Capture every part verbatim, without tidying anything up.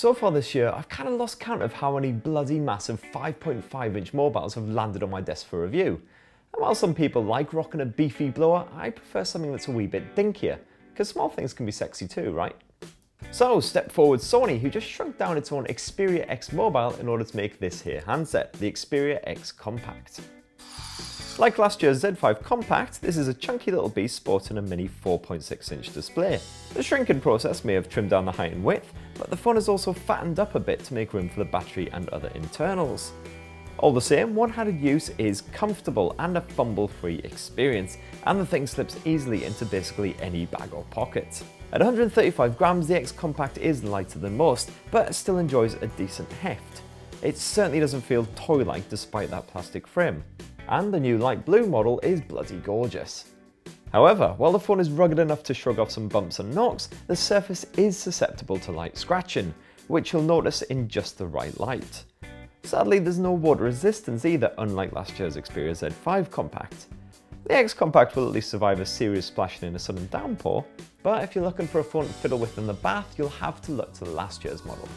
So far this year, I've kind of lost count of how many bloody massive five point five inch mobiles have landed on my desk for review. And while some people like rocking a beefy blower, I prefer something that's a wee bit dinkier, because small things can be sexy too, right? So step forward Sony, who just shrunk down its own Xperia X mobile in order to make this here handset, the Xperia X Compact. Like last year's Z five Compact, this is a chunky little beast sporting a mini four point six inch display. The shrinking process may have trimmed down the height and width, but the phone is also fattened up a bit to make room for the battery and other internals. All the same, one-handed use is comfortable and a fumble-free experience, and the thing slips easily into basically any bag or pocket. At one hundred thirty-five grams, the X Compact is lighter than most, but still enjoys a decent heft. It certainly doesn't feel toy-like despite that plastic frame. And the new light blue model is bloody gorgeous. However, while the phone is rugged enough to shrug off some bumps and knocks, the surface is susceptible to light scratching, which you'll notice in just the right light. Sadly, there's no water resistance either, unlike last year's Xperia Z five Compact. The X Compact will at least survive a serious splashing in a sudden downpour, but if you're looking for a phone to fiddle with in the bath, you'll have to look to last year's model.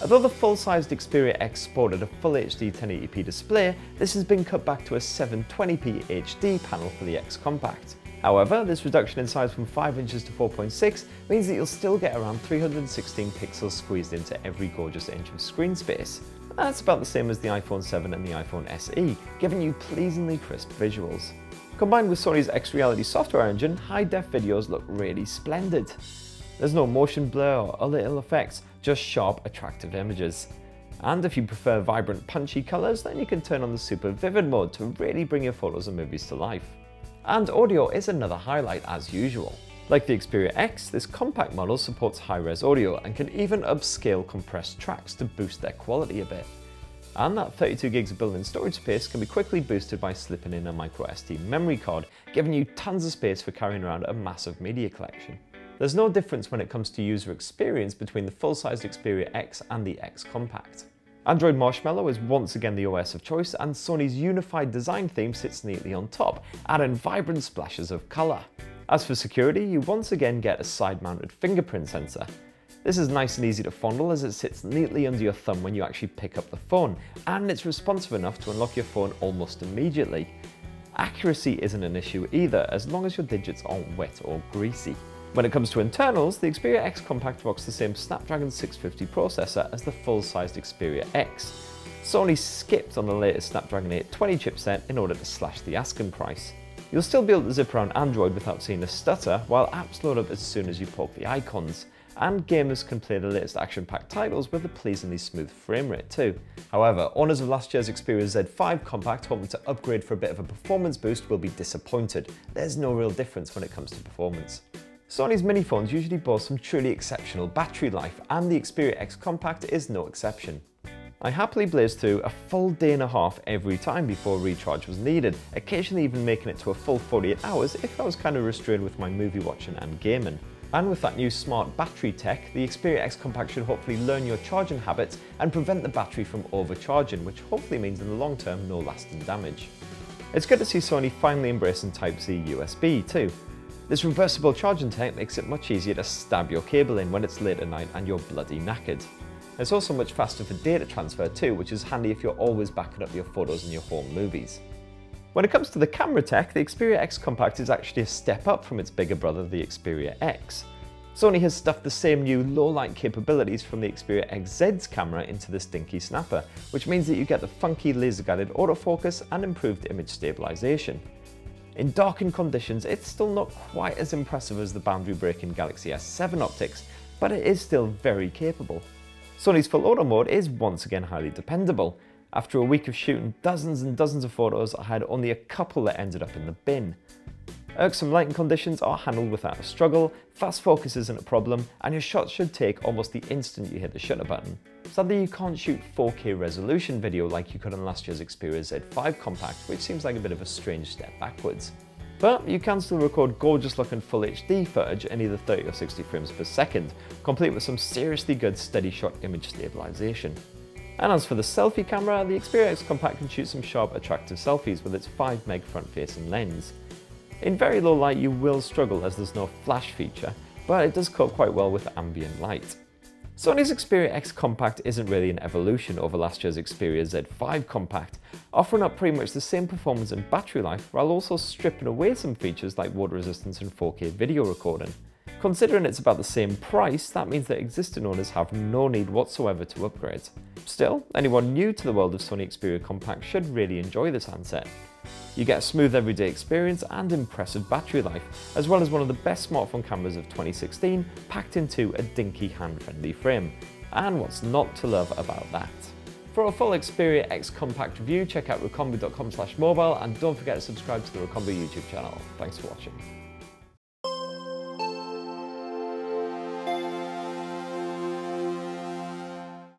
Although the full-sized Xperia X sported a full H D ten eighty p display, this has been cut back to a seven twenty p H D panel for the X Compact. However, this reduction in size from five inches to four point six means that you'll still get around three hundred sixteen pixels squeezed into every gorgeous inch of screen space. That's about the same as the iPhone seven and the iPhone S E, giving you pleasingly crisp visuals. Combined with Sony's X-Reality software engine, high-def videos look really splendid. There's no motion blur or other ill effects, just sharp, attractive images. And if you prefer vibrant, punchy colours, then you can turn on the super vivid mode to really bring your photos and movies to life. And audio is another highlight as usual. Like the Xperia X, this compact model supports high-res audio and can even upscale compressed tracks to boost their quality a bit. And that thirty-two gigs of built-in storage space can be quickly boosted by slipping in a micro S D memory card, giving you tons of space for carrying around a massive media collection. There's no difference when it comes to user experience between the full-sized Xperia X and the X Compact. Android Marshmallow is once again the O S of choice, and Sony's unified design theme sits neatly on top, adding vibrant splashes of colour. As for security, you once again get a side-mounted fingerprint sensor. This is nice and easy to fondle as it sits neatly under your thumb when you actually pick up the phone, and it's responsive enough to unlock your phone almost immediately. Accuracy isn't an issue either, as long as your digits aren't wet or greasy. When it comes to internals, the Xperia X Compact rocks the same Snapdragon six fifty processor as the full-sized Xperia X. Sony skipped on the latest Snapdragon eight twenty chipset in order to slash the asking price. You'll still be able to zip around Android without seeing a stutter, while apps load up as soon as you poke the icons, and gamers can play the latest action-packed titles with a pleasingly smooth frame rate too. However, owners of last year's Xperia Z five Compact hoping to upgrade for a bit of a performance boost will be disappointed. There's no real difference when it comes to performance. Sony's mini phones usually boast some truly exceptional battery life, and the Xperia X Compact is no exception. I happily blazed through a full day and a half every time before recharge was needed, occasionally even making it to a full forty-eight hours if I was kind of restrained with my movie watching and gaming. And with that new smart battery tech, the Xperia X Compact should hopefully learn your charging habits and prevent the battery from overcharging, which hopefully means in the long term no lasting damage. It's good to see Sony finally embracing Type C U S B too. This reversible charging tech makes it much easier to stab your cable in when it's late at night and you're bloody knackered. It's also much faster for data transfer too, which is handy if you're always backing up your photos and your home movies. When it comes to the camera tech, the Xperia X Compact is actually a step up from its bigger brother, the Xperia X. Sony has stuffed the same new low-light capabilities from the Xperia X Z's camera into this dinky snapper, which means that you get the funky laser-guided autofocus and improved image stabilisation. In darkened conditions, it's still not quite as impressive as the boundary-breaking Galaxy S seven optics, but it is still very capable. Sony's full auto mode is once again highly dependable. After a week of shooting dozens and dozens of photos, I had only a couple that ended up in the bin. Irksome lighting conditions are handled without a struggle, fast focus isn't a problem, and your shots should take almost the instant you hit the shutter button. Sadly, you can't shoot four K resolution video like you could on last year's Xperia Z five Compact, which seems like a bit of a strange step backwards. But you can still record gorgeous looking full H D footage in either thirty or sixty frames per second, complete with some seriously good steady shot image stabilisation. And as for the selfie camera, the Xperia X Compact can shoot some sharp, attractive selfies with its five meg front-facing lens. In very low light, you will struggle as there's no flash feature, but it does cope quite well with ambient light. Sony's Xperia X Compact isn't really an evolution over last year's Xperia Z five Compact, offering up pretty much the same performance and battery life while also stripping away some features like water resistance and four K video recording. Considering it's about the same price, that means that existing owners have no need whatsoever to upgrade. Still, anyone new to the world of Sony Xperia Compact should really enjoy this handset. You get a smooth everyday experience and impressive battery life, as well as one of the best smartphone cameras of twenty sixteen packed into a dinky hand-friendly frame. And what's not to love about that? For a full Xperia X Compact review, check out recombu dot com slash mobile and don't forget to subscribe to the Recombu YouTube channel. Thanks for watching.